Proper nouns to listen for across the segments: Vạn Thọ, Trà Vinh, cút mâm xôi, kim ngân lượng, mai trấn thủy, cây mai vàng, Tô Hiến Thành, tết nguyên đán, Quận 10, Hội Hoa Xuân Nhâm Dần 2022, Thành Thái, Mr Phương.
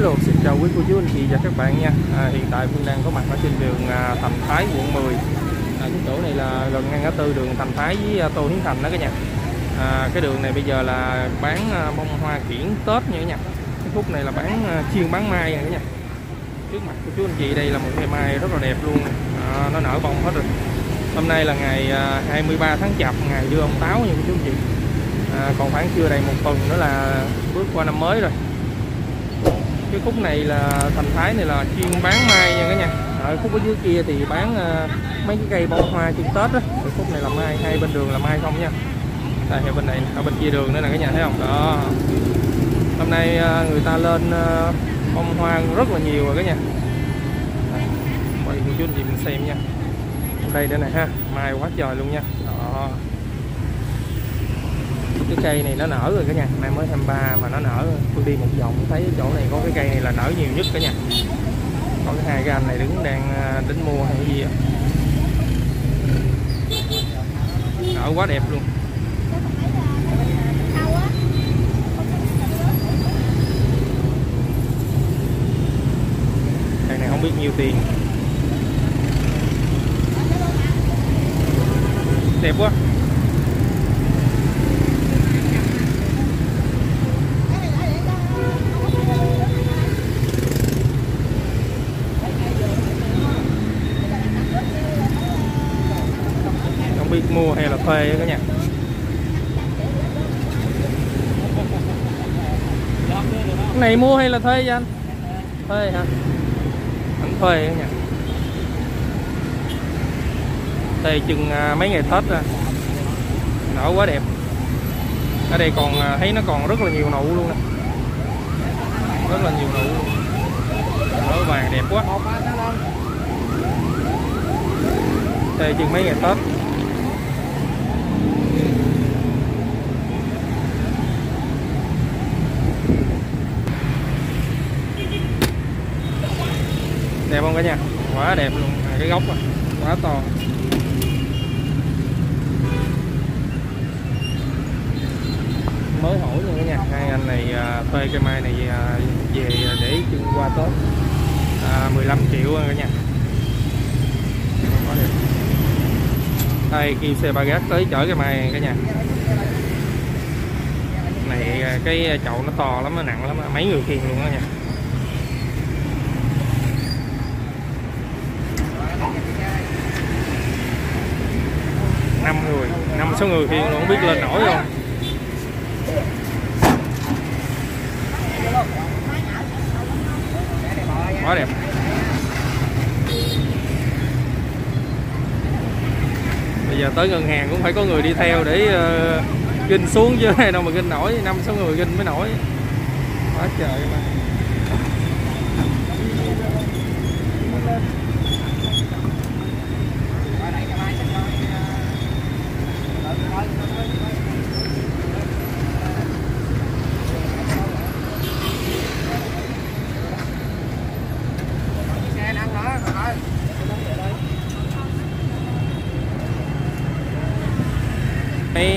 Hello, xin chào quý cô chú anh chị và các bạn nha. Hiện tại Phương đang có mặt ở trên đường Thành Thái, quận 10. Cái chỗ này là gần ngang ngã tư đường Thành Thái với Tô Hiến Thành đó các nhà. Cái đường này bây giờ là bán bông hoa kiển Tết nha các nhà. Cái khúc này là chuyên bán mai nha các nhà. Trước mặt cô chú anh chị đây là một cây mai rất là đẹp luôn. Nó nở bông hết rồi. Hôm nay là ngày 23 tháng Chạp, ngày đưa ông Táo nha cô chú anh chị. Còn khoảng chưa đầy một tuần nữa là bước qua năm mới rồi. Cái khúc này là Thành Thái này là chuyên bán mai nha các nhà. Ở khúc ở dưới kia thì bán mấy cái cây bông hoa chụp Tết đó. Cái khúc này là mai, hai bên đường là mai không nha. Tại ở bên này, ở bên kia đường nữa nè các nhà, thấy không? Đó. Hôm nay người ta lên bông hoa rất là nhiều rồi các nhà. Quay cô chú anh chị mình xem nha. Đây đây này ha, mai quá trời luôn nha. Đó. Cái cây này nó nở rồi cả nhà, mai mới 23 mà nó nở. Tôi đi một vòng thấy chỗ này có cái cây này là nở nhiều nhất cả nhà. Có cái hai cái anh này đứng đang đến mua hay gì đó. Nở quá đẹp luôn. Cây này không biết nhiêu tiền. Đẹp quá. Mua hay là thuê đó cả nhà. Cái này mua hay là thuê vậy anh? Thuê hả? Anh thuê đó cả nhà. Thuê chừng mấy ngày Tết ra. Nở quá đẹp. Ở đây còn thấy nó còn rất là nhiều nụ luôn nè. Rất là nhiều nụ luôn. Nở vàng đẹp quá. Thuê chừng mấy ngày Tết. Đẹp không cả nhà? Quá đẹp luôn, cái gốc này, quá to. Mới hỏi luôn cả nhà, hai anh này thuê cây mai này về để chừng qua Tết 15 triệu cả nhà. Quá đẹp. Đây khi xe ba gác tới chở cây mai này cả nhà. Này cái chậu nó to lắm, nó nặng lắm, mấy người khiêng luôn đó nha. Số người khiêng luôn, không biết lên nổi không. Quá đẹp. Bây giờ tới ngân hàng cũng phải có người đi theo để ginh xuống chứ hay đâu mà ginh nổi, 5-6 người ginh mới nổi. Quá trời mà.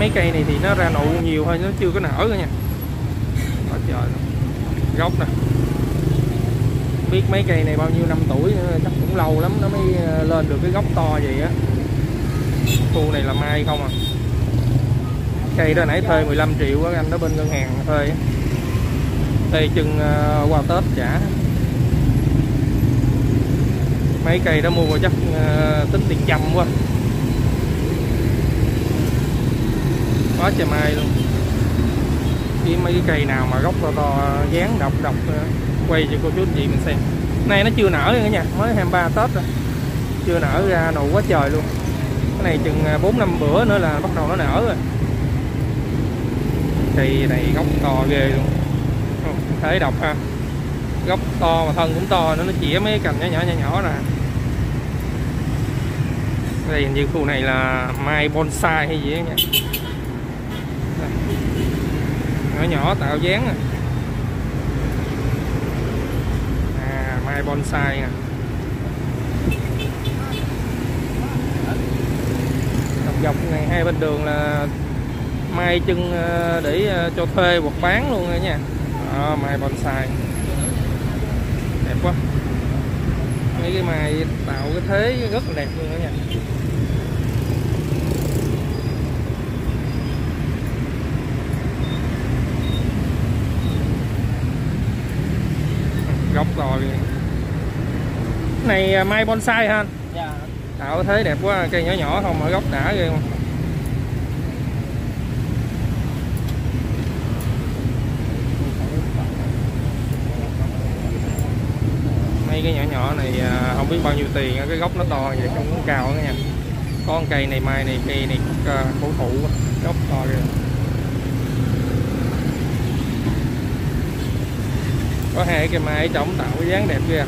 Mấy cây này thì nó ra nụ nhiều thôi, nó chưa có nở nữa nha. Quá trời. Gốc nè. Biết mấy cây này bao nhiêu năm tuổi, chắc cũng lâu lắm nó mới lên được cái gốc to vậy á. Khu này là mai không à. Cây đó nãy thuê 15 triệu á, anh đó bên ngân hàng thuê á. Thuê chừng qua Tết trả. Mấy cây đó mua chắc tính tiền trăm quá. Quá trời mai luôn. Chỉ mấy cái cây nào mà gốc to to dáng độc quay cho cô chú anh chị mình xem. Này nó chưa nở nữa nha, mới 23 Tết rồi. Chưa nở ra nụ quá trời luôn. Cái này chừng 4-5 bữa nữa là bắt đầu nó nở rồi. Cây này gốc to ghê luôn. Thấy độc ha. Gốc to mà thân cũng to nữa, nó chỉa mấy cành nhỏ nhỏ nè. Đây hình như khu này là mai bonsai hay gì đó nha. Nhỏ tạo dáng nè. Mai bonsai nè. Dọc dọc này hai bên đường là mai chưng để cho thuê hoặc bán luôn nha. Mai bonsai. đẹp quá. Mấy cái mài tạo cái thế rất là đẹp luôn đó nha. Góc rồi. Này mai bonsai ha anh? Dạ. Tạo thế đẹp quá, cây nhỏ nhỏ không ở góc đã ghê không. Mấy cái nhỏ nhỏ này không biết bao nhiêu tiền, cái gốc nó to vậy không muốn cao nữa nha. Có con cây này mai này cây này cổ thụ gốc to kìa. Có hai cây mai trồng tạo cái dáng đẹp kìa.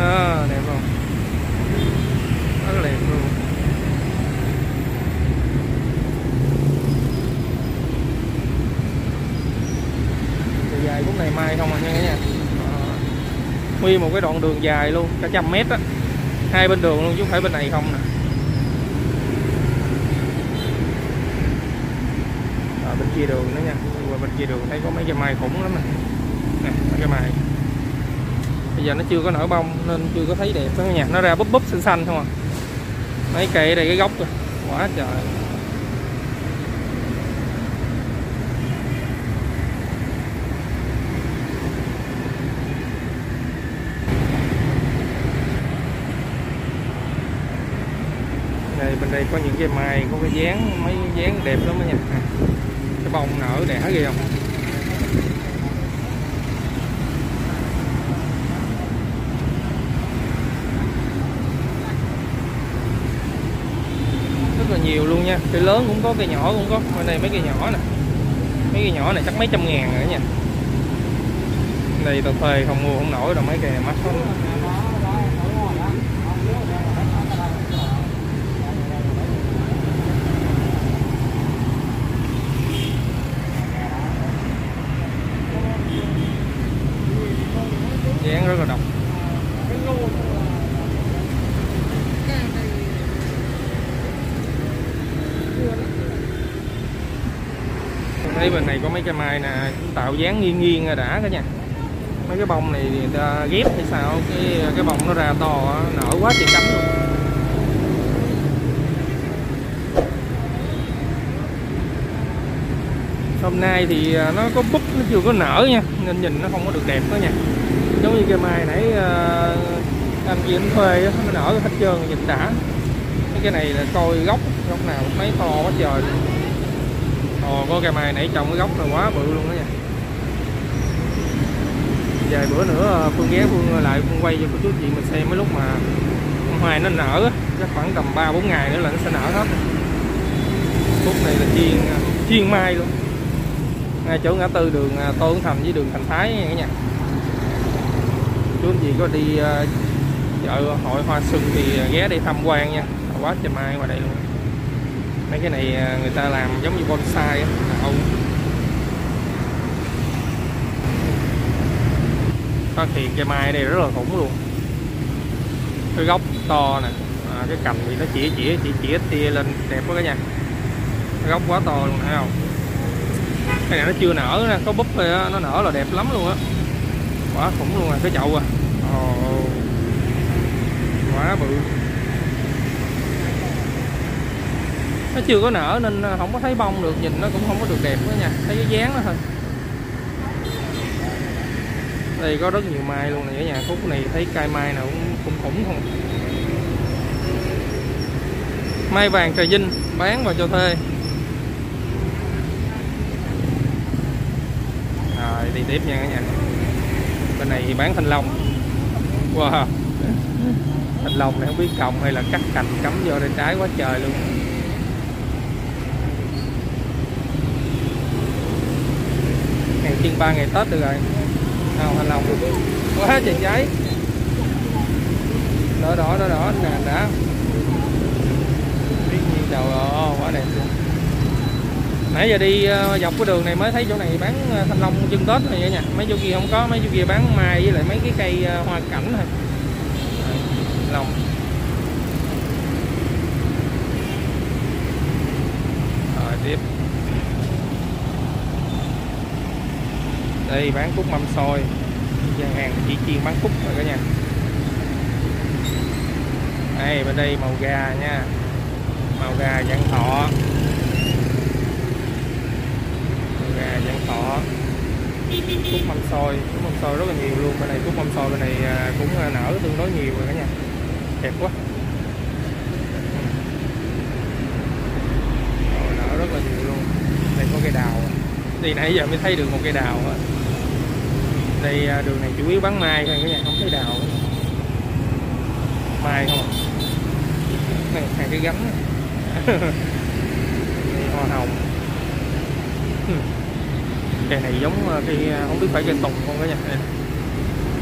À, đẹp không? Rất đẹp luôn. Đường dài cũng này mai không à nha cả nhà. Nguyên một cái đoạn đường dài luôn, cả 100 mét á. Hai bên đường luôn chứ không phải bên này không nè. Ở bên kia đường nữa nha. Qua bên kia đường thấy có mấy cây mai khủng lắm nè. Nè, mấy cây mai. Bây giờ nó chưa có nở bông nên chưa có thấy đẹp đó cả nhà. Nó ra búp búp xanh xanh không à. Mấy cây ở đây cái gốc rồi. Quá trời. Đây bên đây có những cây mai có cái dáng mấy dáng đẹp lắm đó nha. Cái bông nở đẻ ghê không? Nhiều luôn nha, cây lớn cũng có, cây nhỏ cũng có. Bên đây mấy cây nhỏ nè, mấy cây nhỏ này chắc mấy trăm ngàn nữa nha. Đây tao thuê không mua không nổi đâu, mấy cây này mắc lắm. Dán rất là độc. Thấy bên này có mấy cây mai nè, tạo dáng nghiêng nghiêng đã cả nha. Mấy cái bông này ghép hay sao, cái bông nó ra to, nở quá trời cánh luôn. Hôm nay thì nó có búp, nó chưa có nở nha, nên nhìn nó không có được đẹp đó nha. Giống như cây mai nãy anh chị anh thuê đó, nó nở hết trơn, nhìn đã. Mấy cái này là coi gốc, gốc nào cũng thấy to quá trời. Ồ, có cây mai nãy trồng cái gốc này quá bự luôn đó nha. Vài bữa nữa Phương ghé Phương lại Phương quay cho cô chú chị mình xem mấy lúc mà hoài nó nở, chắc khoảng tầm 3-4 ngày nữa là nó sẽ nở hết. Khúc này là chiên mai luôn. Ngay chỗ ngã tư đường Tô Hiến Thành với đường Thành Thái nha cả nhà. Chú anh chị có đi chợ hội Hoa Xuân thì ghé đi tham quan nha. Quá trời mai ngoài đây luôn. Mấy cái này người ta làm giống như bonsai á, tạo. Phát hiện cây mai ở đây rất là khủng luôn. Cái gốc to nè, cái cành thì nó chỉ tia lên đẹp quá cả nhà. Cái gốc quá to luôn, thấy không? Cái này nó chưa nở nè, có búp thì nó nở là đẹp lắm luôn á. Quá khủng luôn à, cái chậu à. Oh, quá bự. Nó chưa có nở nên không có thấy bông được, nhìn nó cũng không có được đẹp nữa nha, thấy cái dáng nó thôi. Đây có rất nhiều mai luôn này ở nhà. Khúc này thấy cây mai nào cũng khủng không. Mai vàng Trà Vinh bán và cho thuê. Rồi đi tiếp nha cả nhà. Bên này thì bán thanh long. Wow, thanh long này không biết trồng hay là cắt cành cắm vô đây trái quá trời luôn. Chiên 3 ngày Tết được rồi. Không, hành lòng quá trời cháy. Đỏ nè đã. Biết nhiêu đầu rồi, quá đẹp luôn. Nãy giờ đi dọc cái đường này mới thấy chỗ này bán thanh long chân Tết này nha. Mấy chỗ kia không có, mấy chỗ kia bán mai với lại mấy cái cây hoa cảnh thôi. Lòng. Rồi tiếp. Đây bán cút mâm xôi, gian hàng chỉ chuyên bán cút rồi cả nhà. Đây bên đây màu gà nha, màu gà Vạn Thọ, màu gà Vạn Thọ, cút mâm xôi rất là nhiều luôn. Bên này cút mâm xôi bên này cũng nở tương đối nhiều rồi cả nhà, đẹp quá. Nở rất là nhiều luôn. Đây có cây đào, thì nãy giờ mới thấy được một cây đào. Đây đường này chủ yếu bán mai thôi cả nhà, không thấy đào. Mai không à? Này hai cái gánh hoa hồng. Cây này giống cây, không biết phải cây tùng không cả nhà.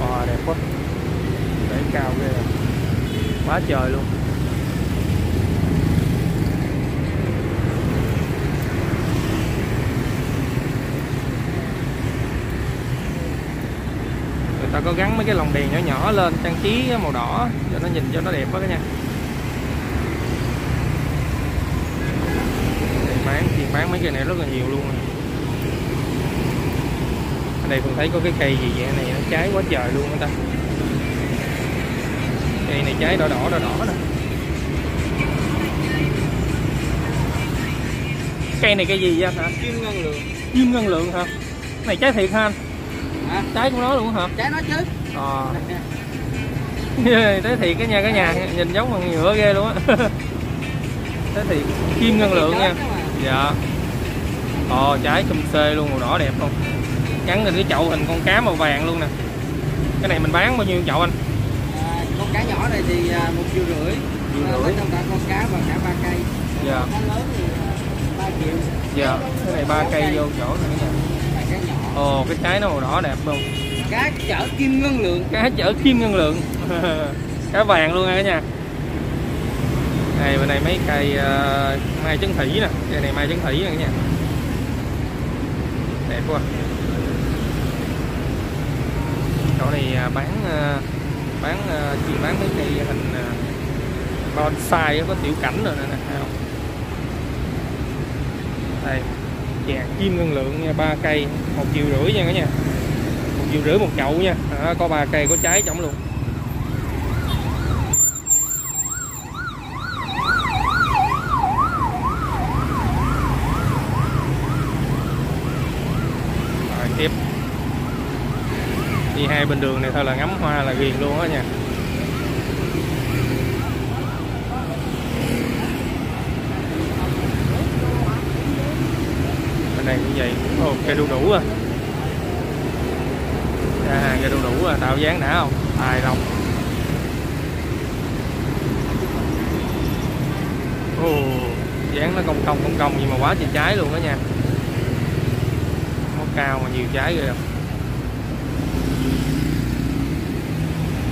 Wow, đẹp quá, để cao ghê, quá trời luôn. Ta có gắn mấy cái lồng đèn nhỏ nhỏ lên trang trí màu đỏ cho nó nhìn cho nó đẹp quá cả nha. Đây bán mấy cây này rất là nhiều luôn. Ở đây cũng thấy có cái cây gì vậy này, nó cháy quá trời luôn người ta. Cây này cháy đỏ nè. Cây này cây gì vậy hả? Kim ngân lượng. Kim ngân lượng hả? Này cháy thiệt hả anh? À, trái của nó luôn hả? Trái nó chứ. Tới thiệt cái nhà nhìn giống bằng nhựa ghê luôn á. Tới thiệt kim ngân lượng nha. Dạ. Trái cùm xê luôn, màu đỏ đẹp không? Gắn lên cái chậu hình con cá màu vàng luôn nè. Cái này mình bán bao nhiêu chậu anh? À, con cá nhỏ này thì 1,5 triệu. Với trong cả con cá và cả 3 cây. Dạ. Con cá lớn thì 3 triệu. Dạ. Cái này 3 cây vô chỗ này nha. Cái trái nó màu đỏ đẹp luôn. Cá chở kim ngân lượng. Cá chở kim ngân lượng. Cá vàng luôn nha cả nhà. Đây bên này mấy cây mai trấn thủy nè. Cây này mai trấn thủy nè cả nhà. Đẹp quá. Chỗ này bán mấy cây hình bonsai có tiểu cảnh rồi nè, thấy không? Đây. Dạ, kim ngân lượng nha, 3 cây 1,5 triệu nha cả nhà. 1,5 triệu một chậu nha. Có 3 cây có trái trồng luôn. Rồi tiếp. Đi hai bên đường này thôi là ngắm hoa là ghiền luôn đó nha. Này cũng vậy, cây đu đủ à, cây đu đủ à, tạo dáng đã không, tài lòng. Dáng nó cong nhưng mà quá trời trái luôn đó nha, nó cao mà nhiều trái rồi.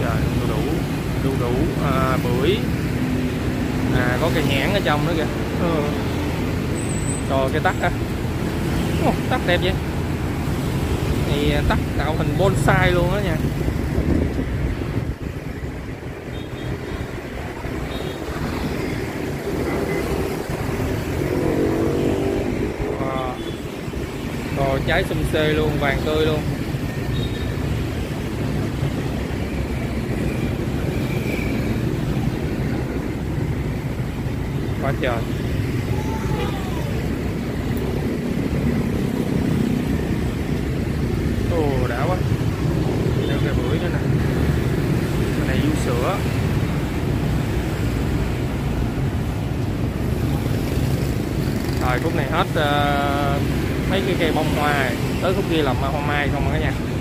Trời, đu đủ, bưởi, có cây nhãn ở trong nữa kìa. Rồi cái tắc á. Tắc đẹp vậy. Thì tắc tạo hình bonsai luôn đó nha. Rồi trái sum xê luôn, vàng tươi luôn. Quá trời. Đã quá. Đây cây bưởi nữa nè. Cái này vú sữa. Rồi khúc này hết mấy cái cây bông hoa, tới khúc kia là hoa mai không cả nhà.